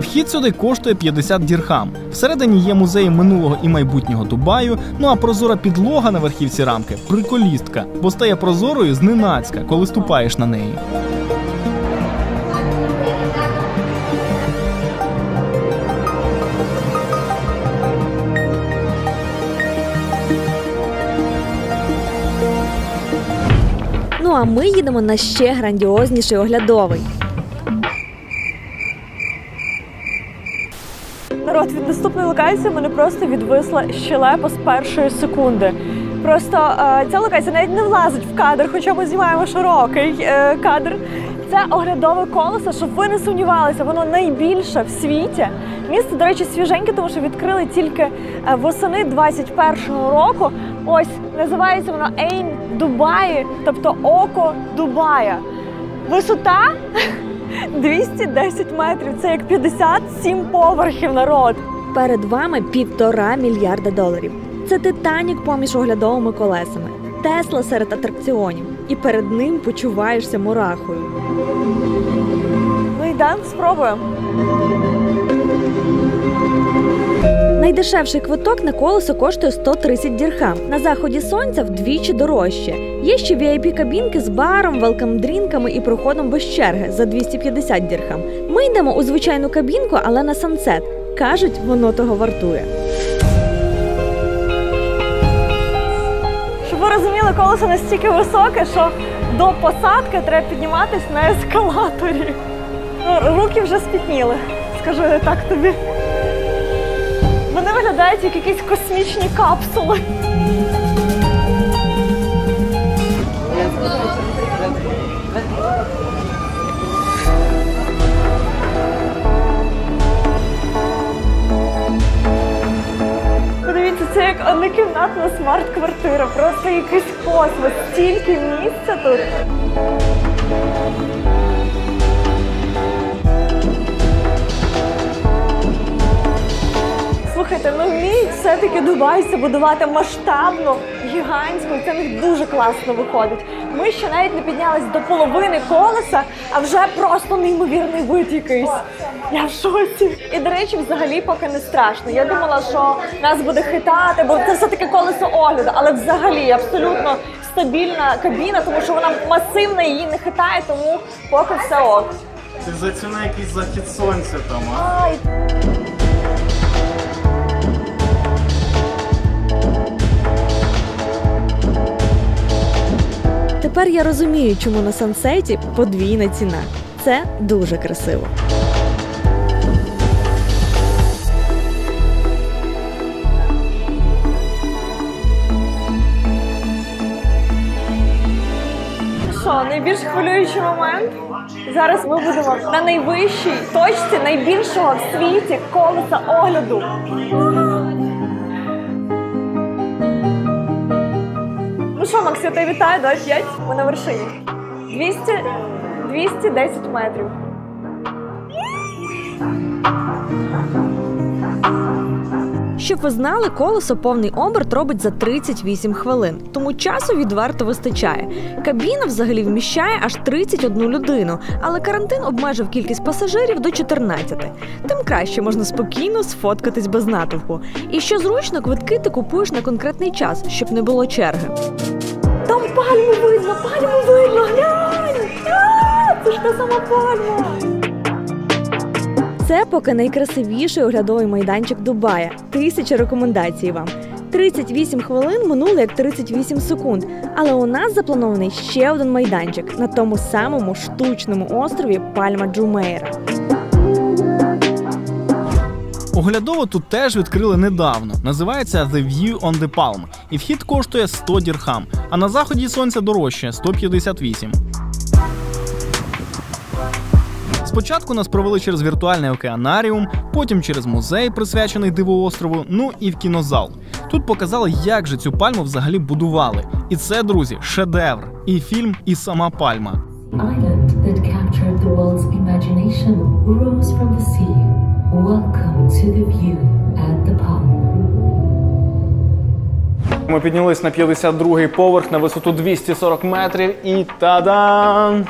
Вхід сюди коштує п'ятдесят дірхам. Всередині є музеї минулого і майбутнього Дубаю, ну а прозора підлога на верхівці рамки – приколістка, бо стає прозорою зненацька, коли ступаєш на неї. Ну а ми їдемо на ще грандіозніший оглядовий. Народ, від наступної локації мене просто відвисла щелепа з першої секунди. Просто е, ця локація навіть не влазить в кадр, хоча ми знімаємо широкий е, кадр. Це оглядове колесо, щоб ви не сумнівалися, воно найбільше в світі. Місто, до речі, свіженьке, тому що відкрили тільки восени двадцять першого року. Ось, називається воно Аін Дубай, тобто Око Дубая. Висота двісті десять метрів, це як п'ятдесят сім поверхів, народ. Перед вами півтора мільярда доларів. Це Титанік поміж оглядовими колесами, Тесла серед атракціонів. І перед ним почуваєшся мурахою. Ну йдемо, спробуємо. Найдешевший квиток на колесо коштує сто тридцять дірхам. На заході сонця вдвічі дорожче. Є ще ві ай пі-кабінки з баром, велкам-дрінками і проходом без черги за двісті п'ятдесят дірхам. Ми йдемо у звичайну кабінку, але на сансет. Кажуть, воно того вартує. Щоб ви розуміли, колесо настільки високе, що до посадки треба підніматися на ескалаторі. Руки вже спітніли, скажу я так тобі. Вони виглядають як якісь космічні капсули. Подивіться, це як однокімнатна смарт-квартира, просто якийсь космос, стільки місця тут. Слухайте, ну вміють все-таки Дубайці будувати масштабну, гігантську, і це в них дуже класно виходить. Ми ще навіть не піднялись до половини колеса, а вже просто неймовірний вид якийсь. Я в шоці. І, до речі, взагалі поки не страшно. Я думала, що нас буде хитати, бо це все-таки колесо огляду, але взагалі абсолютно стабільна кабіна, тому що вона масивна, її не хитає, тому поки все ок. Ти заціни якийсь захід сонця там, а? Ай. Тепер я розумію, чому на Сансеті подвійна ціна. Це дуже красиво. Що, найбільш хвилюючий момент? Зараз ми будемо на найвищій точці найбільшого в світі колеса огляду. Ну що, Макс, я тебе вітаю, давай п'ять, ми на вершині. двісті, двісті десять метрів. Щоб ви знали, колесо повний оберт робить за тридцять вісім хвилин, тому часу відверто вистачає. Кабіна взагалі вміщає аж тридцять одну людину, але карантин обмежив кількість пасажирів до чотирнадцяти. Тим краще можна спокійно сфоткатись без натовпу. І що зручно, квитки ти купуєш на конкретний час, щоб не було черги. Там пальму видно, пальму видно, глянь! А, це ж та сама пальма! Це поки найкрасивіший оглядовий майданчик Дубая. Тисяча рекомендацій вам. тридцять вісім хвилин минули як тридцять вісім секунд, але у нас запланований ще один майданчик на тому самому штучному острові Пальма Джумейра. Оглядово тут теж відкрили недавно. Називається The View on the Palm. І вхід коштує сто дірхам, а на заході сонця дорожче – сто п'ятдесят вісім. Спочатку нас провели через віртуальний океанаріум, потім через музей, присвячений дивоострову, ну і в кінозал. Тут показали, як же цю пальму взагалі будували. І це, друзі, шедевр. І фільм, і сама пальма. Ми піднялись на п'ятдесят другий поверх на висоту двісті сорок метрів і та-дам!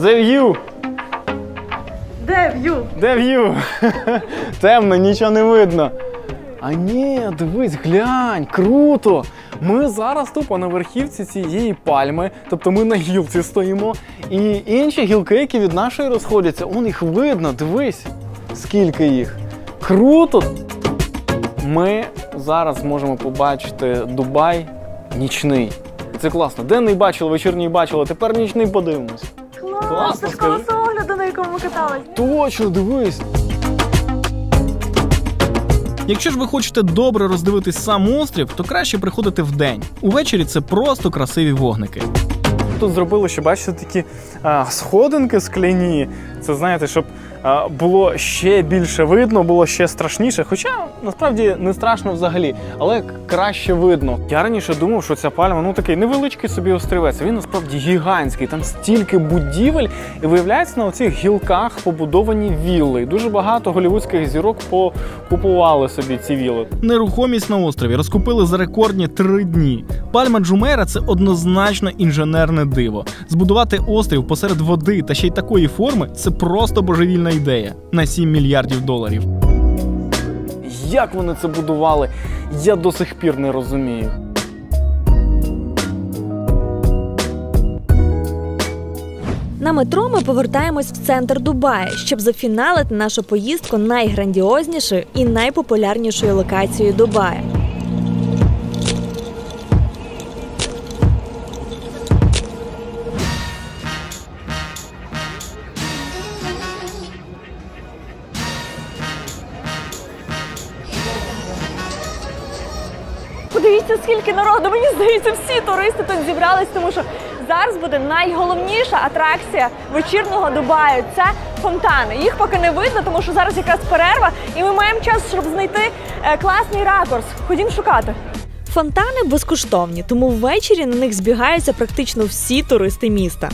The View! Де в'ю? Де в'ю? Темно, нічого не видно. А ні, дивись, глянь, круто! Ми зараз тупо на верхівці цієї пальми, тобто ми на гілці стоїмо. І інші гілки, які від нашої розходяться, он їх видно, дивись, скільки їх. Круто! Ми зараз можемо побачити Дубай нічний. Це класно. Денний бачили, вечірній бачили, тепер нічний подивимось. Клас, це ж колесо огляду, на якому ми катались. Точно, дивись. Якщо ж ви хочете добре роздивитись сам острів, то краще приходити вдень. Увечері це просто красиві вогники. Тут зробили, що бачите, такі а, сходинки скляні. Це, знаєте, щоб а, було ще більше видно, було ще страшніше. Хоча, насправді, не страшно взагалі, але краще видно. Я раніше думав, що ця пальма, ну, такий невеличкий собі острівець. Він, насправді, гігантський. Там стільки будівель. І, виявляється, на оцих гілках побудовані вілли. Дуже багато голівудських зірок покупували собі ці вілли. Нерухомість на острові розкупили за рекордні три дні. Пальма Джумейра – це однозначно інженерне диво. Збудувати острів посеред води та ще й такої форми – це просто божевільна ідея на сім мільярдів доларів. Як вони це будували, я до сих пір не розумію. На метро ми повертаємось в центр Дубая, щоб зафіналити нашу поїздку найграндіознішою і найпопулярнішою локацією Дубая. Подивіться, скільки народу, мені здається, всі туристи тут зібрались, тому що зараз буде найголовніша атракція вечірнього Дубаю – це фонтани. Їх поки не видно, тому що зараз якраз перерва, і ми маємо час, щоб знайти класний ракурс. Ходім шукати. Фонтани безкоштовні, тому ввечері на них збігаються практично всі туристи міста.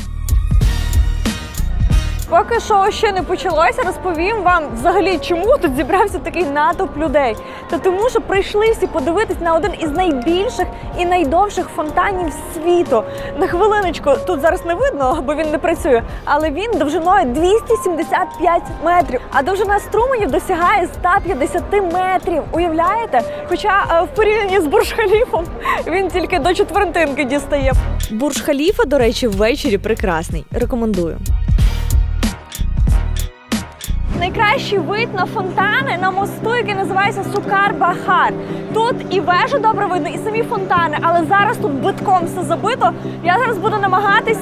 Поки шоу ще не почалося, розповім вам взагалі, чому тут зібрався такий натовп людей. Та тому, що прийшли всі подивитись на один із найбільших і найдовших фонтанів світу. На хвилиночку, тут зараз не видно, бо він не працює, але він довжиною двісті сімдесят п'ять метрів, а довжина струменів досягає ста п'ятдесяти метрів. Уявляєте? Хоча в порівнянні з Бурдж Халіфом він тільки до четвертинки дістає. Бурдж Халіфа, до речі, ввечері прекрасний. Рекомендую. Найкращий вид на фонтани на мосту, який називається Сук-аль-Бахар. Тут і вежу добре видно, і самі фонтани, але зараз тут битком все забито. Я зараз буду намагатись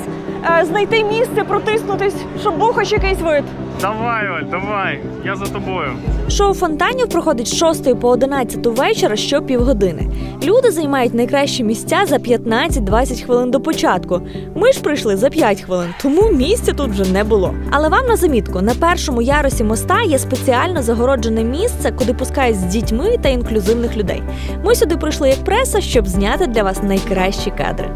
е, знайти місце, протиснутись, щоб був хоч якийсь вид. Давай, Оль, давай, я за тобою. Шоу фонтанів проходить з шостої по одинадцяту вечора щопівгодини. Люди займають найкращі місця за п'ятнадцять-двадцять хвилин до початку. Ми ж прийшли за п'ять хвилин, тому місця тут вже не було. Але вам на замітку, на першому ярусі моста є спеціально загороджене місце, куди пускають з дітьми та інклюзивних людей. Ми сюди прийшли як преса, щоб зняти для вас найкращі кадри.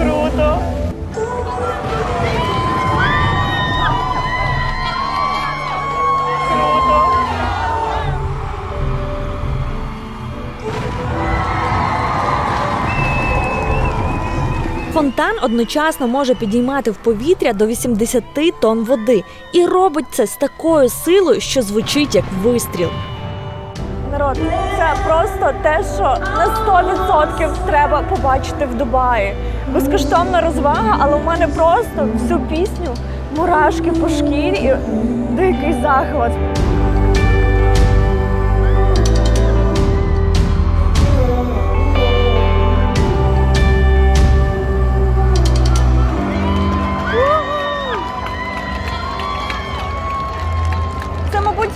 Круто! Круто! Фонтан одночасно може підіймати в повітря до вісімдесяти тонн води. І робить це з такою силою, що звучить як вистріл. Народ, це просто те, що на сто відсотків треба побачити в Дубаї. Безкоштовна розвага, але в мене просто всю пісню мурашки по шкірі і дикий захват.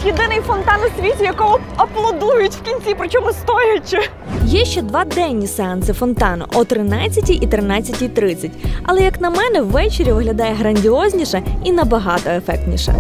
Єдиний фонтан у світі, якого аплодують в кінці, причому стоячи. Є ще два денні сеанси фонтану – о тринадцятій і тринадцятій тридцять. Але, як на мене, ввечері виглядає грандіозніше і набагато ефектніше.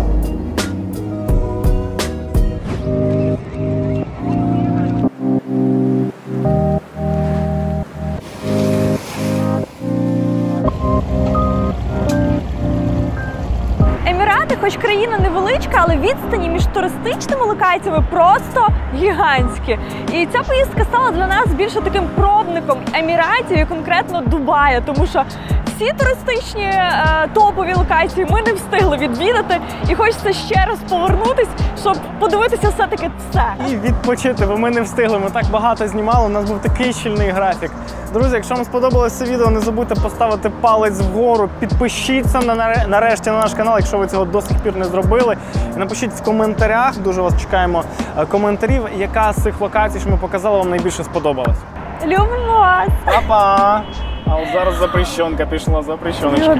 Хоч країна невеличка, але відстані між туристичними локаціями просто гігантські. І ця поїздка стала для нас більше таким пробником Еміратів і конкретно Дубая, тому що всі туристичні е, топові локації ми не встигли відвідати і хочеться ще раз повернутись, щоб подивитися все-таки все. І відпочити, бо ми не встигли, ми так багато знімали, у нас був такий щільний графік. Друзі, якщо вам сподобалося відео, не забудьте поставити палець вгору, підпишіться на, нарешті на наш канал, якщо ви цього до сих пір не зробили. І напишіть в коментарях, дуже вас чекаємо коментарів, яка з цих локацій, що ми показали, вам найбільше сподобалась. Любимо вас! Па-па! А от зараз запрещенка пішла, запрещеночка.